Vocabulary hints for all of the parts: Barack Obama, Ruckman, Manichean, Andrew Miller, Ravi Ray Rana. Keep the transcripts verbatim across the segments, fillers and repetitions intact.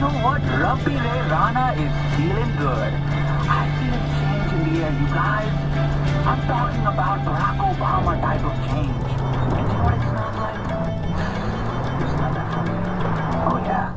you know what? Ravi Ray Rana is feeling good. I feel a change in the air, you guys. I'm talking about Barack Obama type of change. And you know what it smells like? It smells like for me. Oh yeah.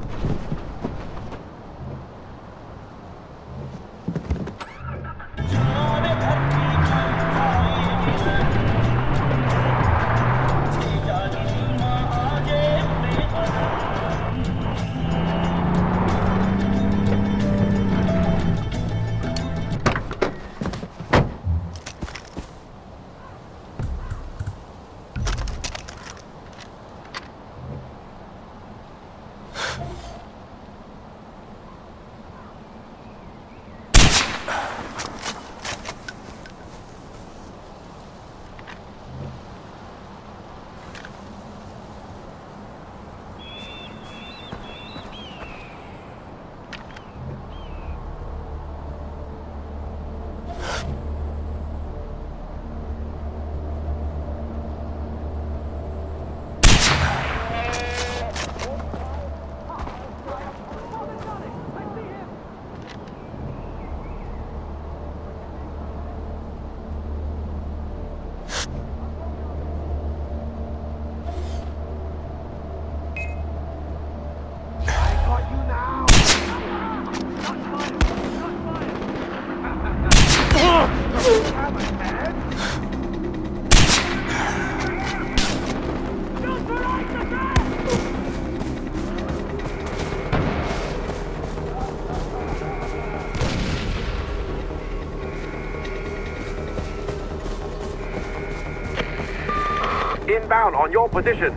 Inbound on your position.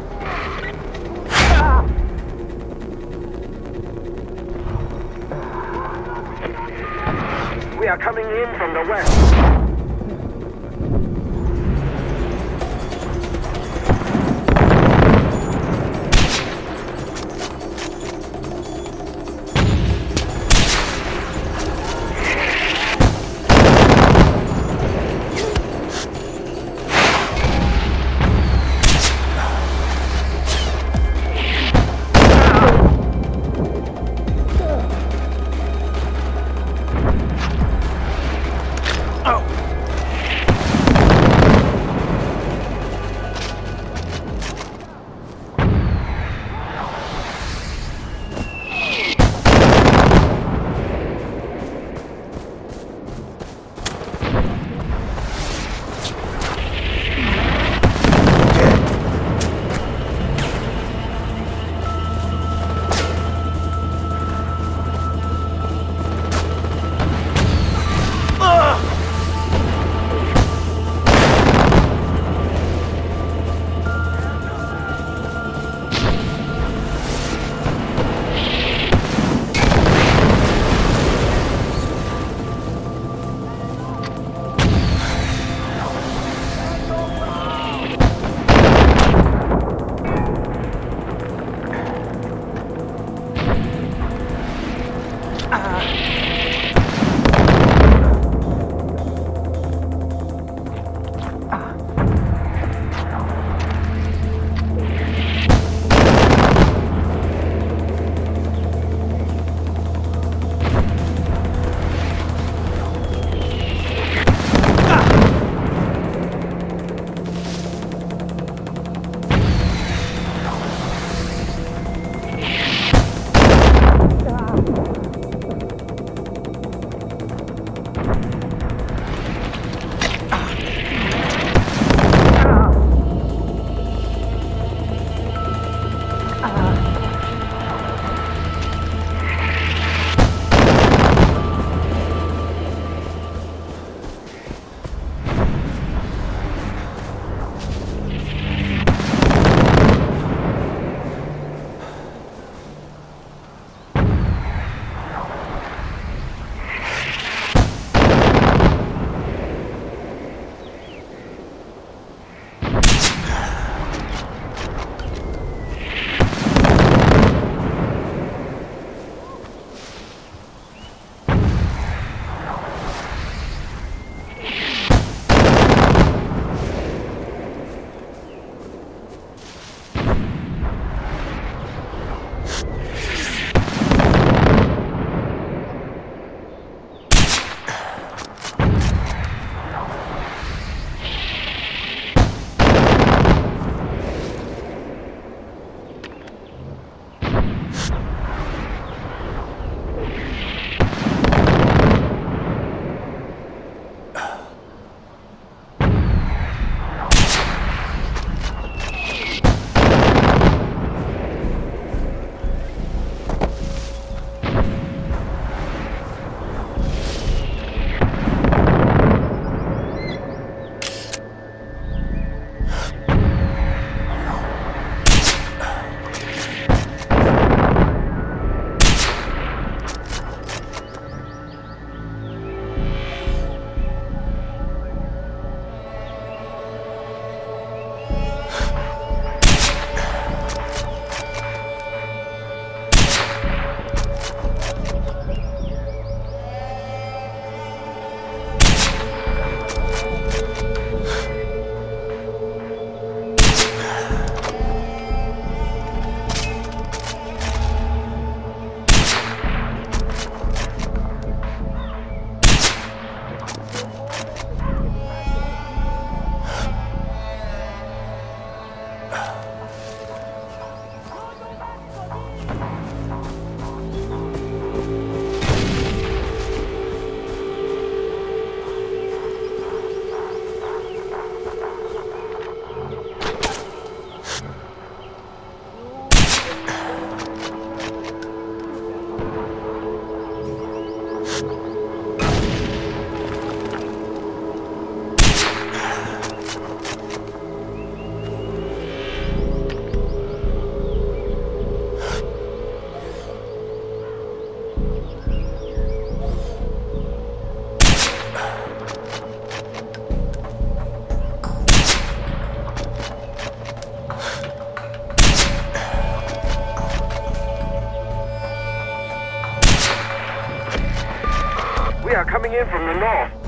We are coming in from the west. We are coming in from the north.